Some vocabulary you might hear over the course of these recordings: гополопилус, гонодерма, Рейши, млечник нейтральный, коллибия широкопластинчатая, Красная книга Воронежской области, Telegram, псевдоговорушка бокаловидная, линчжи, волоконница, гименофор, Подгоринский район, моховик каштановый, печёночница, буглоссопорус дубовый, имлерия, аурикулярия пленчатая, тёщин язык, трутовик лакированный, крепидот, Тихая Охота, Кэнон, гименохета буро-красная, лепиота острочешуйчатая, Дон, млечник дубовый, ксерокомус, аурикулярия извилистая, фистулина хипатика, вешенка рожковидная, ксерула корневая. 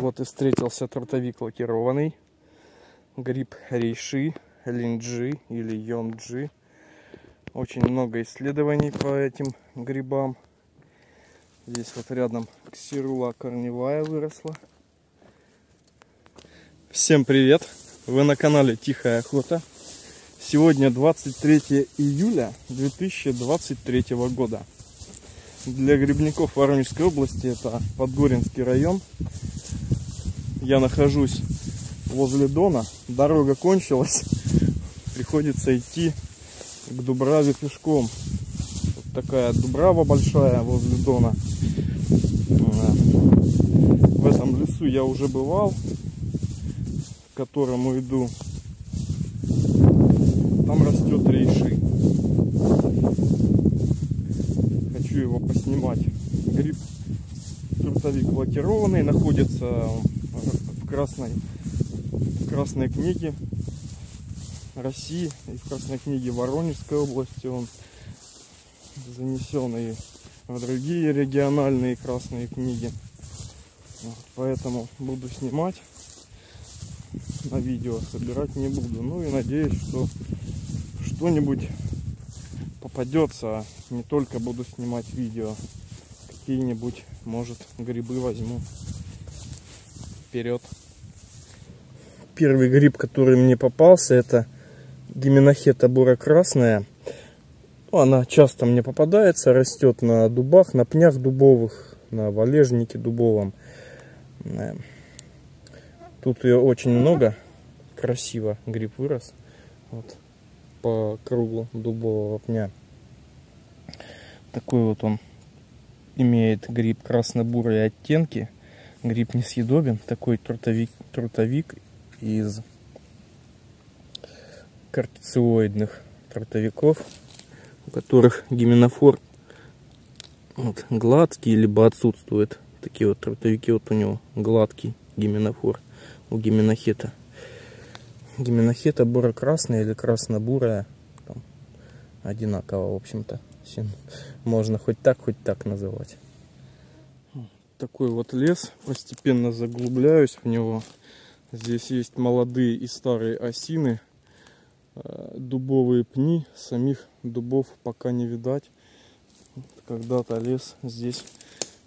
Вот и встретился трутовик лакированный, гриб рейши, линджи или йомджи. Очень много исследований по этим грибам. Здесь вот рядом ксерула корневая выросла. Всем привет! Вы на канале Тихая Охота. Сегодня 23 июля 2023 года. Для грибников Воронежской области это Подгоринский район. Я нахожусь возле Дона. Дорога кончилась. Приходится идти к Дубраве пешком. Вот такая Дубрава большая возле Дона. В этом лесу я уже бывал, к которому иду. Там растет рейши. Хочу его поснимать. Гриб трутовик лакированный. Находится в Красной книге России и в Красной книге Воронежской области, он занесен и в другие региональные красные книги. Вот, поэтому буду снимать на видео, собирать не буду. Ну и надеюсь, что что-нибудь попадется. Не только буду снимать видео, какие-нибудь, может, грибы возьму. Вперед! Первый гриб, который мне попался, это гименохета буро-красная. Она часто мне попадается, растет на дубах, на пнях дубовых, на валежнике дубовом. Тут ее очень много. Красиво гриб вырос. Вот, по кругу дубового пня. Такой вот он. Имеет гриб красно-бурые оттенки. Гриб несъедобен. Такой трутовик из кортицеоидных трутовиков, у которых гименофор вот гладкий либо отсутствует. Такие вот трутовики, вот у него гладкий гименофор, у гименохета. Гименохета буро-красная или красно-бурая, одинаково, в общем-то. Можно хоть так называть. Такой вот лес, постепенно заглубляюсь в него. Здесь есть молодые и старые осины, дубовые пни, самих дубов пока не видать. Когда-то лес здесь,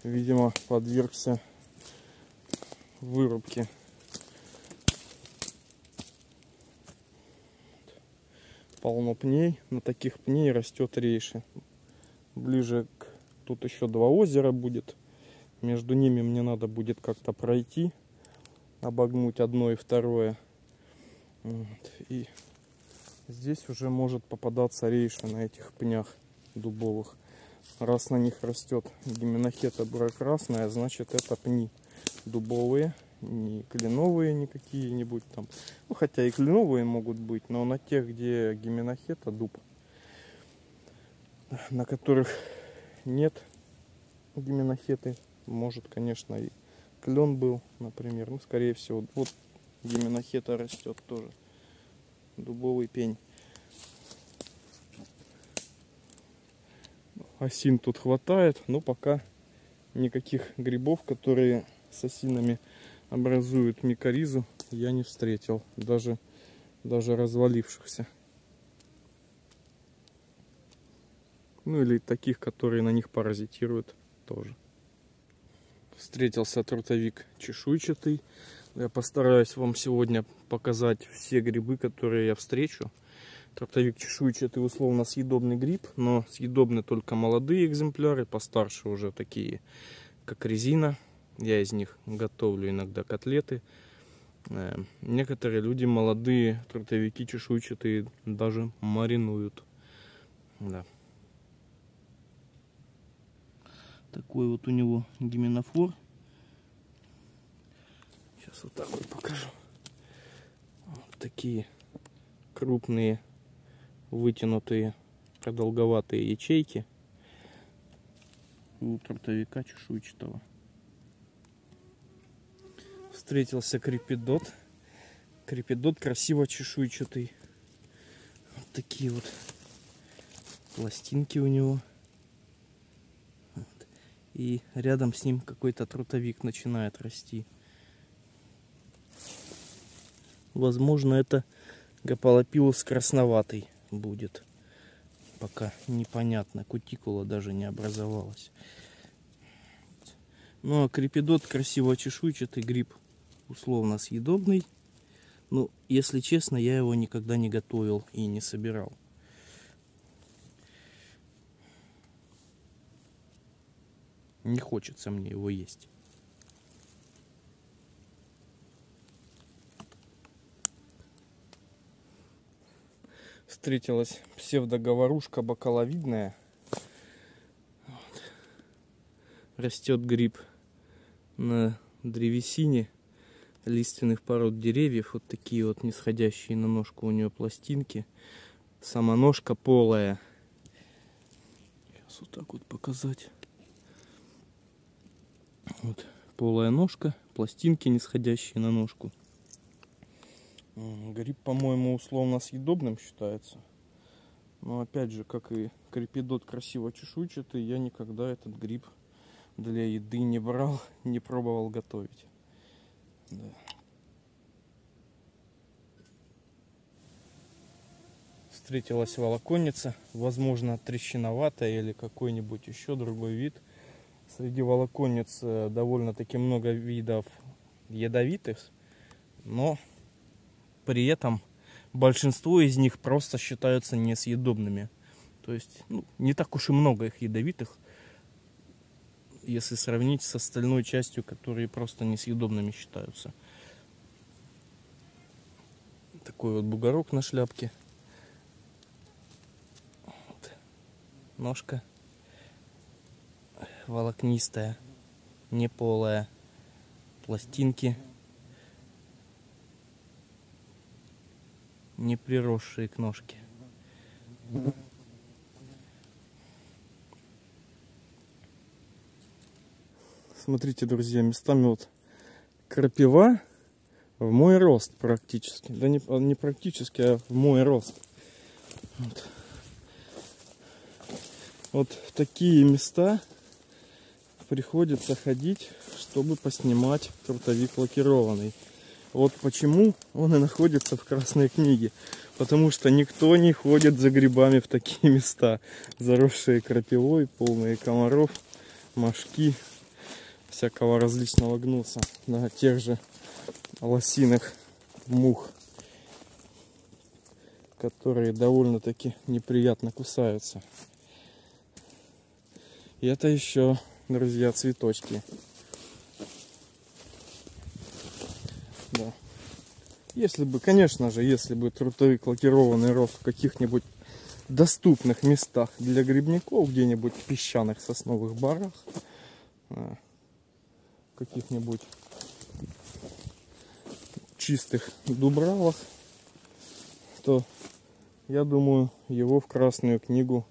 видимо, подвергся вырубке. Полно пней, на таких пней растет рейши. Ближе к... Тут еще два озера будет, между ними мне надо будет как-то пройти, обогнуть одно и второе. Вот. И здесь уже может попадаться рейша на этих пнях дубовых. Раз на них растет гименохета буро-красная, значит это пни дубовые, не кленовые, не какие-нибудь там. Ну, хотя и кленовые могут быть, но на тех, где гименохета дуб, на которых нет гименохеты, может, конечно, и клен был, например. Ну, скорее всего, вот гименохета растет тоже. Дубовый пень. Осин тут хватает, но пока никаких грибов, которые с осинами образуют микоризу, я не встретил. Даже развалившихся. Ну или таких, которые на них паразитируют тоже. Встретился трутовик чешуйчатый. Я постараюсь вам сегодня показать все грибы, которые я встречу. Трутовик чешуйчатый условно съедобный гриб, но съедобны только молодые экземпляры, постарше уже такие, как резина. Я из них готовлю иногда котлеты. Некоторые люди молодые трутовики чешуйчатые даже маринуют. Да. Такой вот у него гименофор. Сейчас вот такой покажу. Вот такие крупные, вытянутые, продолговатые ячейки у трутовика чешуйчатого. Встретился крепидот. Крепидот красиво чешуйчатый. Вот такие вот пластинки у него. И рядом с ним какой-то трутовик начинает расти. возможно, это гополопилус красноватый будет. Пока непонятно, кутикула даже не образовалась. Ну а крепидот красиво чешуйчатый гриб, условно съедобный. Ну, если честно, я его никогда не готовил и не собирал. Не хочется мне его есть. Встретилась псевдоговорушка бокаловидная. Вот. Растет гриб на древесине лиственных пород деревьев. Вот такие вот нисходящие на ножку у нее пластинки. Сама ножка полая. Сейчас вот так вот показать. Вот полая ножка, пластинки нисходящие на ножку. Гриб, по-моему, условно съедобным считается. Но опять же, как и крепидот красиво чешуйчатый, я никогда этот гриб для еды не брал, не пробовал готовить. Да. Встретилась волоконница, возможно, трещиноватая или какой-нибудь еще другой вид. Среди волоконниц довольно-таки много видов ядовитых, но при этом большинство из них просто считаются несъедобными. То есть, ну, не так уж и много их ядовитых, если сравнить с остальной частью, которые просто несъедобными считаются. Такой вот бугорок на шляпке. Вот. Ножка волокнистая, не полая, пластинки не приросшие к ножке. Смотрите, друзья, местами вот крапива в мой рост практически. Да не практически, а в мой рост. Вот, вот в такие места приходится ходить, чтобы поснимать трутовик лакированный. Вот почему он и находится в Красной книге. Потому что никто не ходит за грибами в такие места, заросшие крапивой, полные комаров, мошки, всякого различного гнуса, на тех же лосиных мух, которые довольно-таки неприятно кусаются. И это еще, друзья, цветочки. Да. Если бы, конечно же, если бы трутовик лакированный рос в каких-нибудь доступных местах для грибников, где-нибудь в песчаных сосновых барах, каких-нибудь чистых дубравах, то, я думаю, его в Красную книгу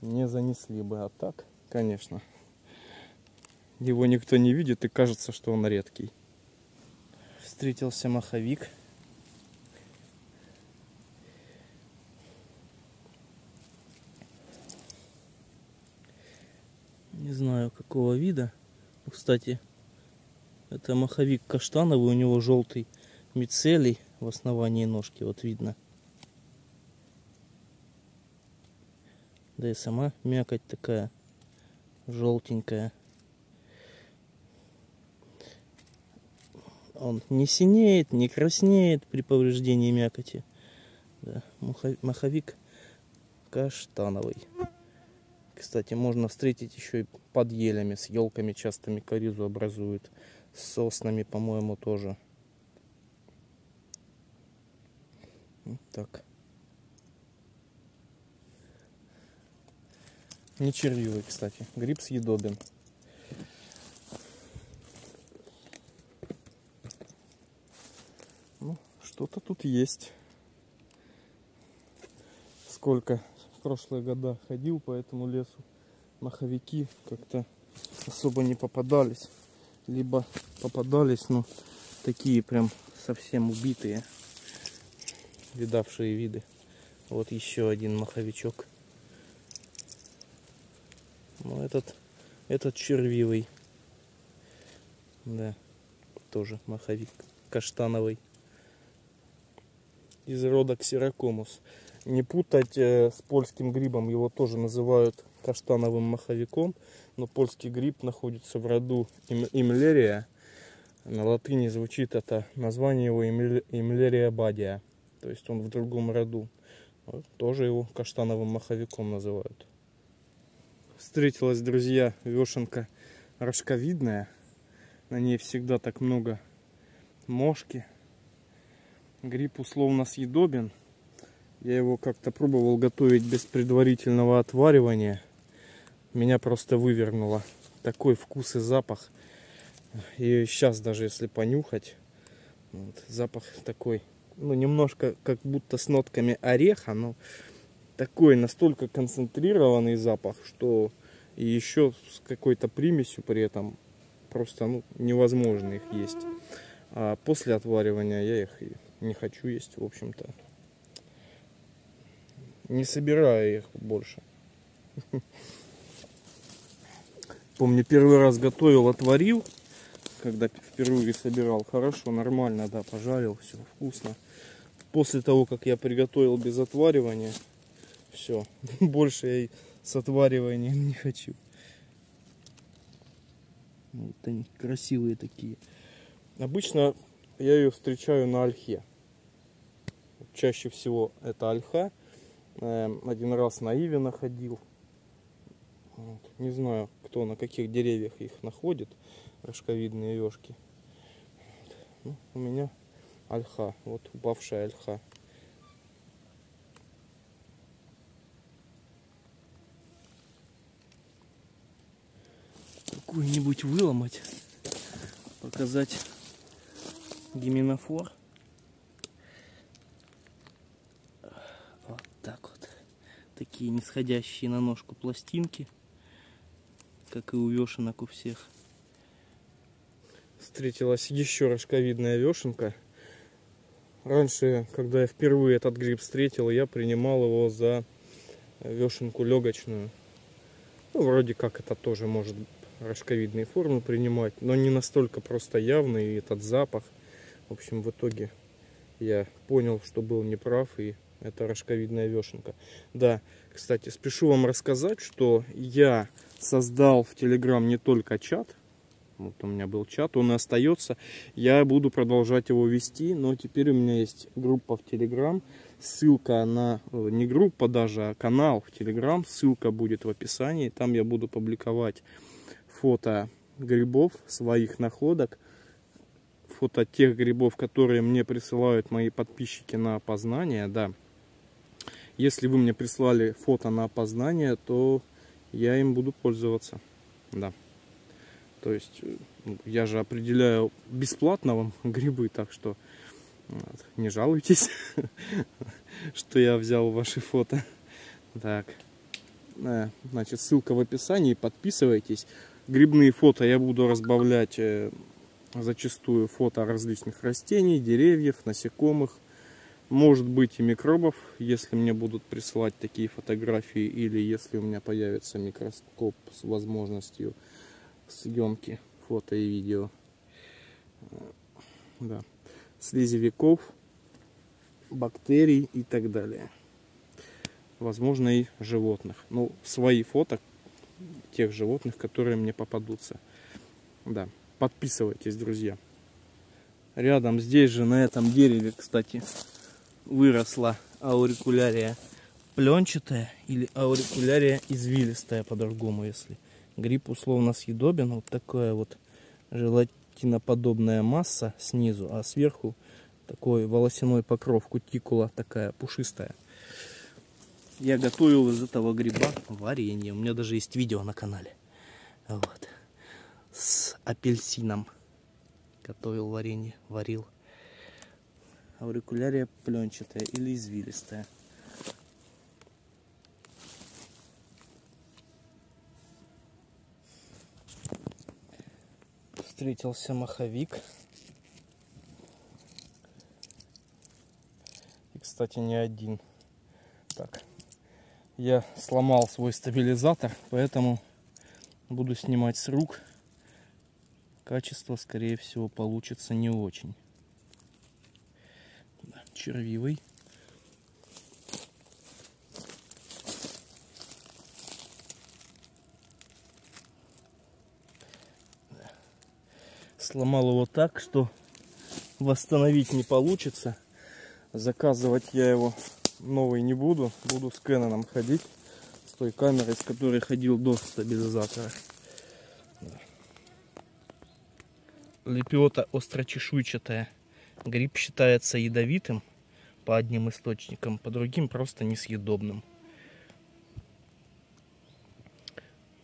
не занесли бы. А так, конечно, его никто не видит, и кажется, что он редкий. Встретился моховик. Не знаю, какого вида. Кстати, это моховик каштановый, у него желтый мицелий в основании ножки, вот видно. Да и сама мякоть такая желтенькая. Он не синеет, не краснеет при повреждении мякоти. Да, моховик каштановый. Кстати, можно встретить еще и под елями, с елками часто микоризу образуют. С соснами, по-моему, тоже. Вот так. Не червивый, кстати. Гриб съедобен. Что-то тут есть. Сколько в прошлые года ходил по этому лесу, моховики как-то особо не попадались. Либо попадались, но такие прям совсем убитые, видавшие виды. Вот еще один моховичок. Но этот червивый. Да, тоже моховик каштановый. из рода ксерокомус. Не путать с польским грибом, его тоже называют каштановым моховиком, но польский гриб находится в роду имлерия. На латыни звучит это название его имлерия бадия, то есть он в другом роду. Вот, тоже его каштановым моховиком называют. Встретилась, друзья, вешенка рожковидная. На ней всегда так много мошки. Гриб условно съедобен. Я его как-то пробовал готовить без предварительного отваривания. Меня просто вывернуло. Такой вкус и запах. И сейчас даже если понюхать, вот, запах такой, ну, немножко как будто с нотками ореха, но такой настолько концентрированный запах, что и еще с какой-то примесью при этом просто, ну, невозможно их есть. А после отваривания я их и не хочу есть, в общем-то. Не собираю их больше. Помню, первый раз готовил, отварил, когда впервые собирал. Хорошо, нормально, да, пожарил, все вкусно. После того, как я приготовил без отваривания, все, больше я и с отвариванием не хочу. Вот они красивые такие. Обычно я ее встречаю на ольхе. Чаще всего это ольха. Один раз на иве находил. Вот. Не знаю, кто на каких деревьях их находит, рожковидные вешки. Вот. Ну, у меня ольха, вот упавшая ольха. Какую-нибудь выломать, показать гименофор. Вот так вот. Такие нисходящие на ножку пластинки, как и у вешенок у всех. Встретилась еще рожковидная вешенка. Раньше, когда я впервые этот гриб встретил, я принимал его за вешенку легочную. Ну, вроде как это тоже может быть рожковидные формы принимать, но не настолько просто явный этот запах. В общем, в итоге я понял, что был неправ, и это рожковидная вешенка. Да, кстати, спешу вам рассказать, что я создал в Telegram не только чат. Вот у меня был чат, он и остается. Я буду продолжать его вести, но теперь у меня есть группа в Telegram. Ссылка на, не группа даже, а канал в Telegram. Ссылка будет в описании. Там я буду публиковать фото грибов, своих находок, фото тех грибов, которые мне присылают мои подписчики на опознание. Да, если вы мне прислали фото на опознание, то я им буду пользоваться. Да, то есть я же определяю бесплатно вам грибы, так что не жалуйтесь, что я взял ваши фото. Так, значит, ссылка в описании, подписывайтесь. Грибные фото я буду разбавлять зачастую фото различных растений, деревьев, насекомых, может быть и микробов, если мне будут присылать такие фотографии или если у меня появится микроскоп с возможностью съемки фото и видео. Да. Слизевиков, бактерий и так далее. Возможно и животных. Ну, свои фото тех животных, которые мне попадутся. Да, подписывайтесь, друзья. Рядом здесь же на этом дереве, кстати, выросла аурикулярия пленчатая или аурикулярия извилистая по-другому, если. Гриб условно съедобен. Вот такая вот желатиноподобная масса снизу, а сверху такой волосяной покров, кутикула такая пушистая. Я готовил из этого гриба варенье. У меня даже есть видео на канале. Вот. С апельсином готовил варенье, варил. Аурикулярия пленчатая или извилистая. Встретился моховик. И, кстати, не один. Так. Я сломал свой стабилизатор, поэтому буду снимать с рук. Качество, скорее всего, получится не очень. Да, червивый. Сломал его так, что восстановить не получится. Заказывать я его новый не буду. Буду с Кэноном ходить. С той камерой, с которой ходил до стабилизатора. Лепиота острочешуйчатая. Гриб считается ядовитым по одним источникам, по другим просто несъедобным.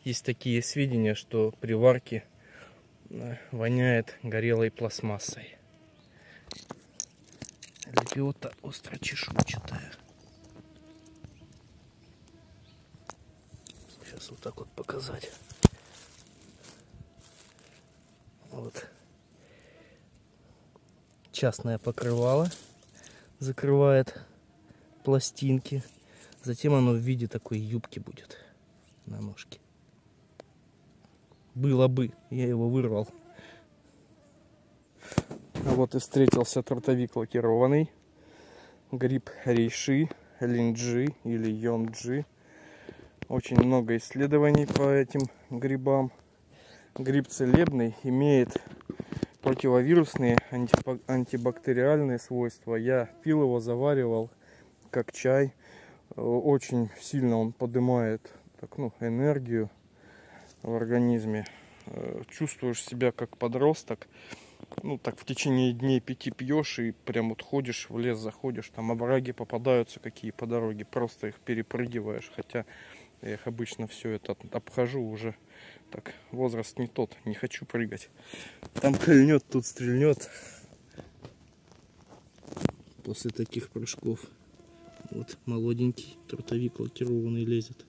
Есть такие сведения, что при варке воняет горелой пластмассой. Лепиота острочешуйчатая. Сейчас вот так вот показать. Вот. Частное покрывало закрывает пластинки. Затем оно в виде такой юбки будет на ножке. Было бы, я его вырвал. А вот и встретился трутовик лакированный. Гриб рейши, линджи или йонджи. Очень много исследований по этим грибам. Гриб целебный, имеет противовирусные, антибактериальные свойства. Я пил его, заваривал как чай. Очень сильно он поднимает энергию в организме. Чувствуешь себя как подросток. В течение дней 5 пьешь и прям вот ходишь, в лес заходишь. Там овраги попадаются какие по дороге. Просто их перепрыгиваешь. Хотя я их обычно все это обхожу уже. Так, возраст не тот, не хочу прыгать. Там прильнет, тут стрельнет. После таких прыжков. Вот молоденький трутовик лакированный лезет.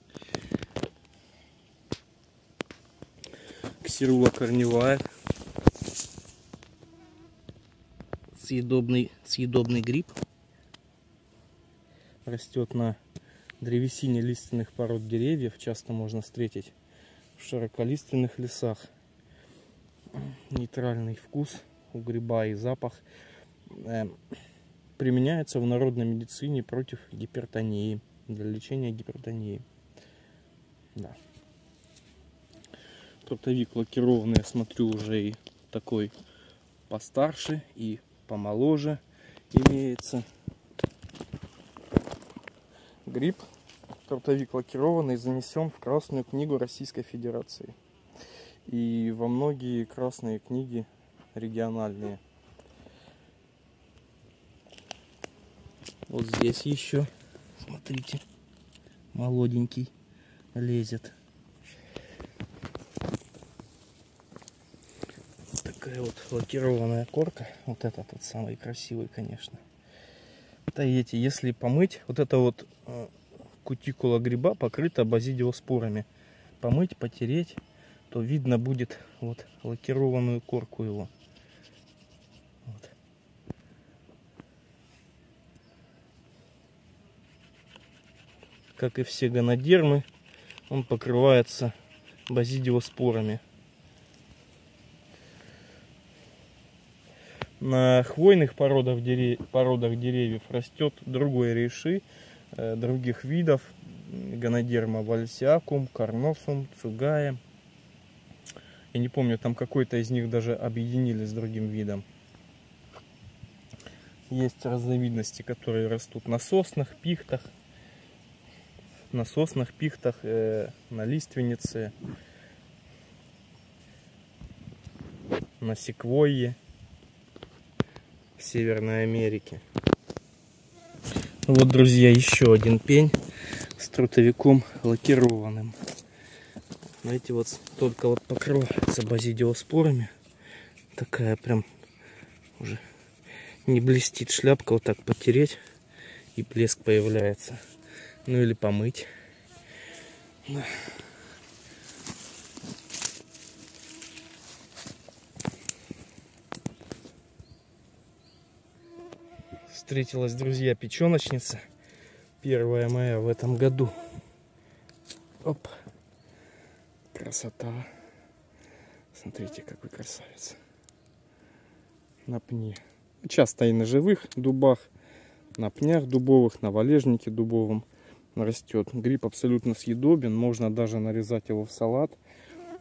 Ксерула корневая. Съедобный гриб. Растет на древесине лиственных пород деревьев. Часто можно встретить в широколиственных лесах. Нейтральный вкус у гриба и запах. Применяется в народной медицине против гипертонии. Для лечения гипертонии. Да. Трутовик лакированный, я смотрю, уже и такой постарше, и помоложе имеется. Гриб трутовик лакированный занесен в Красную книгу Российской Федерации и во многие красные книги региональные. Вот здесь еще, смотрите, молоденький лезет. Такая вот лакированная корка. Вот этот вот самый красивый, конечно. Да, эти, если помыть, вот это вот кутикула гриба покрыта базидиоспорами. Помыть, потереть, то видно будет вот лакированную корку его. Вот. Как и все гонодермы, он покрывается базидиоспорами. На хвойных породах деревьев растет другой рейши, других видов. Гонодерма вальсиакум, карносум, цугая. Я не помню, там какой-то из них даже объединили с другим видом. Есть разновидности, которые растут на соснах, пихтах. На соснах, пихтах, на лиственнице, на секвойе. В Северной Америке. Вот, друзья, еще один пень с трутовиком лакированным. Знаете, вот только вот покрывается базидиоспорами. Такая прям уже не блестит шляпка. Вот так потереть, и блеск появляется. Ну или помыть. Встретилась, друзья, печёночница. Первая моя в этом году. Оп. Красота. Смотрите, какой красавец. На пне. Часто и на живых дубах, на пнях дубовых, на валежнике дубовом растет. Гриб абсолютно съедобен. Можно даже нарезать его в салат.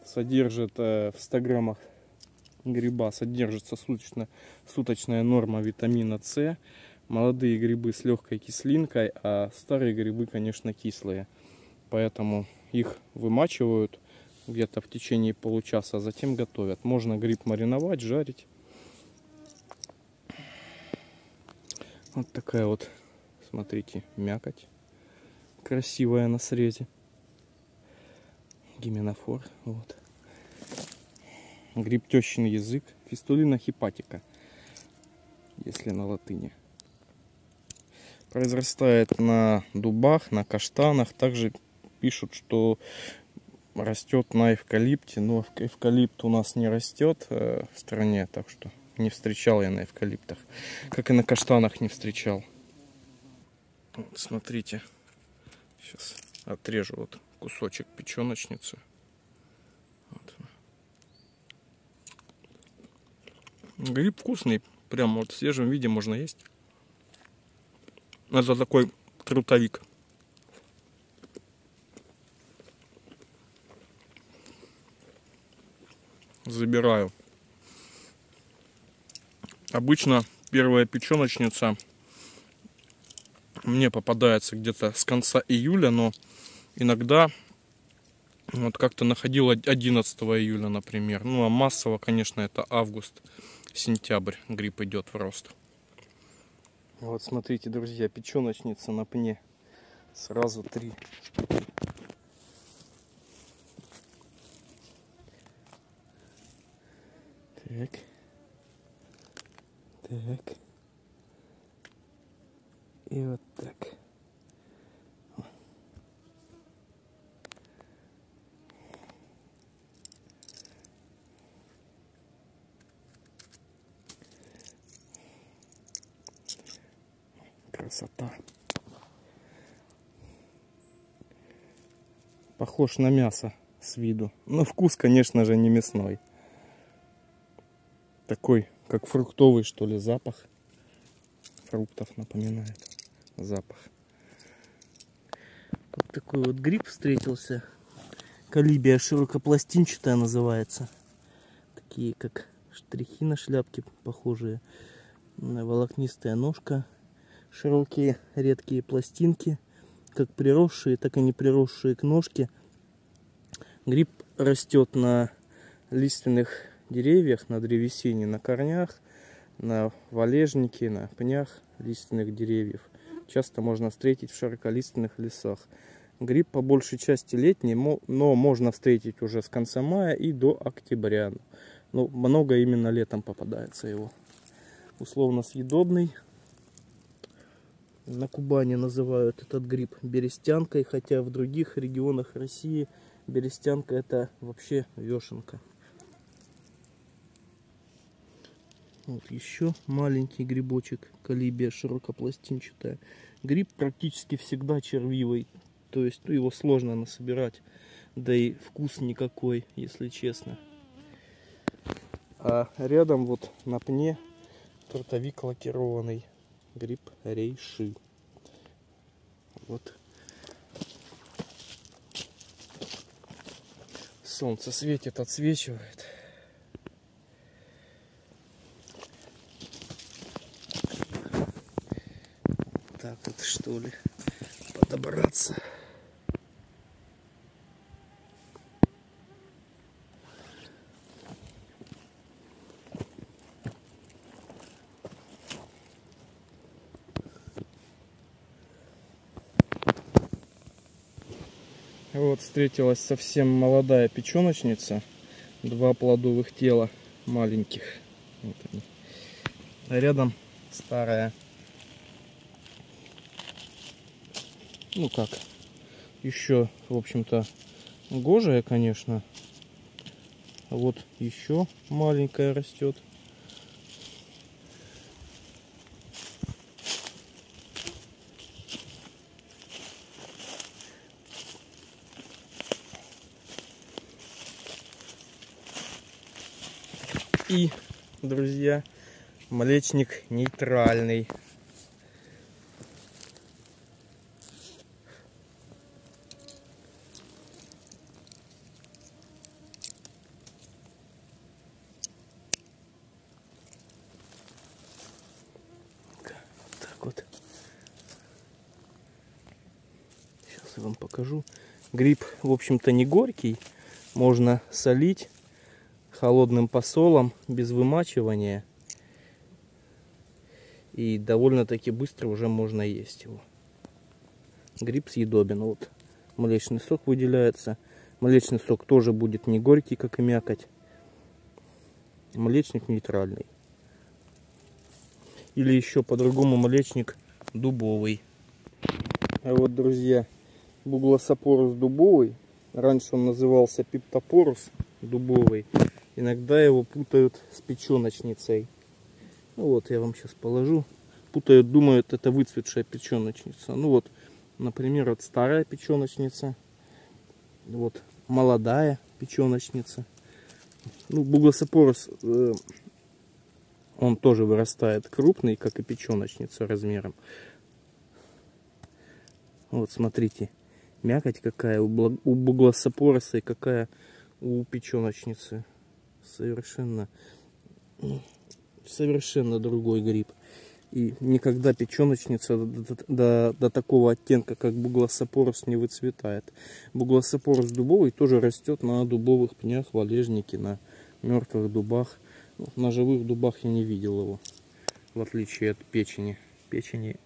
Содержит в 100 граммах гриба содержится суточная норма витамина С. Молодые грибы с легкой кислинкой, а старые грибы, конечно, кислые. Поэтому их вымачивают где-то в течение получаса, а затем готовят. Можно гриб мариновать, жарить. Вот такая вот, смотрите, мякоть. Красивая на срезе. Гименофор. Вот. Гриб тёщин язык. Фистулина хипатика, если на латыни. Произрастает на дубах, на каштанах. Также пишут, что растет на эвкалипте, но эвкалипт у нас не растет в стране, так что не встречал я на эвкалиптах, как и на каштанах не встречал. Вот, смотрите, сейчас отрежу вот кусочек печёночницы. Вот. Гриб вкусный, прям вот в свежем виде можно есть. Это такой трутовик. Забираю. Обычно первая печёночница мне попадается где-то с конца июля, но иногда вот как-то находил 11 июля, например. Ну а массово, конечно, это август-сентябрь гриб идет в рост. Вот смотрите, друзья, печёночница на пне. Сразу 3 штуки. Так. Так. И вот так. Красота. Похож на мясо с виду, но вкус, конечно же, не мясной. Такой, как фруктовый, что ли, запах. Фруктов напоминает запах. Вот такой вот гриб встретился. Коллибия широкопластинчатая называется. Такие, как штрихи на шляпке, похожие. Волокнистая ножка. Широкие редкие пластинки, как приросшие, так и не приросшие к ножке. Гриб растет на лиственных деревьях, на древесине, на корнях, на валежнике, на пнях лиственных деревьев. Часто можно встретить в широколиственных лесах. Гриб по большей части летний, но можно встретить уже с конца мая и до октября. Но много именно летом попадается его. Условно съедобный. На Кубани называют этот гриб берестянкой, хотя в других регионах России берестянка — это вообще вешенка. Вот еще маленький грибочек, коллибия широкопластинчатая. Гриб практически всегда червивый, то есть его сложно насобирать, да и вкус никакой, если честно. А рядом вот на пне трутовик лакированный. Гриб Рейши. Вот. Солнце светит, отсвечивает. Так вот, что ли, подобраться. Вот встретилась совсем молодая печёночница. 2 плодовых тела маленьких. Вот они. А рядом старая. Ну как, еще, в общем-то, гожая, конечно. Вот еще маленькая растет. И, друзья, млечник нейтральный. сейчас я вам покажу. Гриб, в общем-то, не горький. Можно солить холодным посолом, без вымачивания. И довольно-таки быстро уже можно есть его. Гриб съедобен. Вот млечный сок выделяется. Млечный сок тоже будет не горький, как и мякоть. Млечник нейтральный. Или еще по-другому млечник дубовый. А вот, друзья, буглоссопорус дубовый. Раньше он назывался пиптопорус дубовый. Иногда его путают с печёночницей. Ну вот, я вам сейчас положу. Путают, думают, это выцветшая печёночница. Ну вот, например, вот старая печёночница. Вот молодая печёночница. Ну, буглоссопорус, он тоже вырастает крупный, как и печёночница размером. Вот, смотрите, мякоть какая у буглоссопоруса и какая у печёночницы. Совершенно другой гриб. И никогда печёночница до такого оттенка, как буглоссопорус, не выцветает. Буглоссопорус дубовый тоже растет на дубовых пнях, валежнике, на мертвых дубах. На живых дубах я не видел его, в отличие от печени. Печени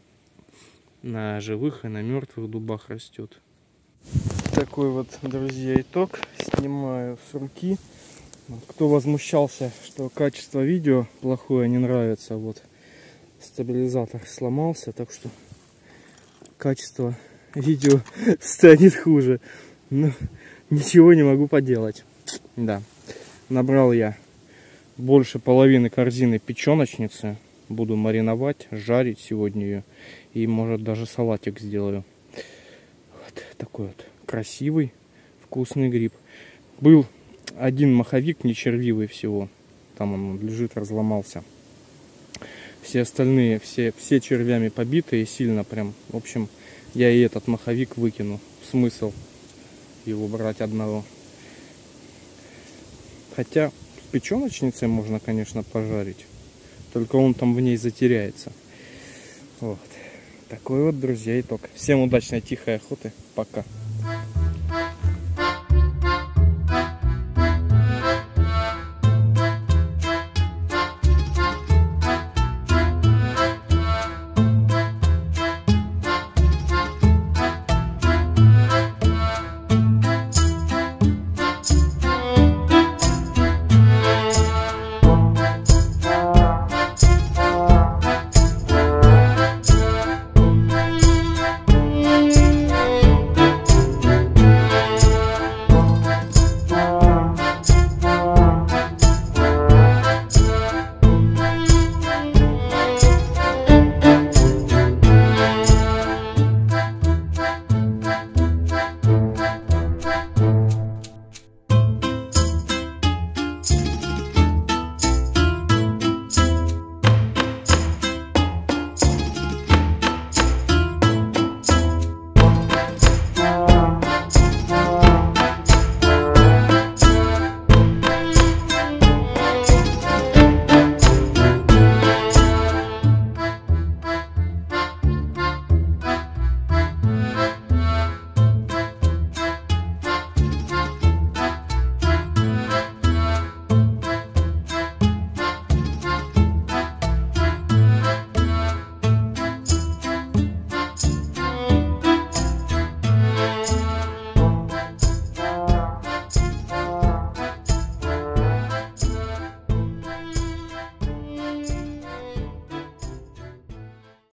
на живых и на мертвых дубах растет. Такой вот, друзья, итог. Снимаю с руки. Кто возмущался, что качество видео плохое, не нравится, вот стабилизатор сломался, так что качество видео станет хуже. Но ничего не могу поделать. Да, набрал я больше половины корзины печёночницы. Буду мариновать, жарить сегодня ее. И, может, даже салатик сделаю. Вот такой вот красивый, вкусный гриб. Был один моховик нечервивый всего. Там он лежит, разломался. Все остальные, все червями побитые, сильно прям. В общем, я и этот моховик выкину. Смысл его брать одного. Хотя с печёночницей можно, конечно, пожарить. Только он там в ней затеряется. Вот. Такой вот, друзья, итог. Всем удачной тихой охоты. Пока.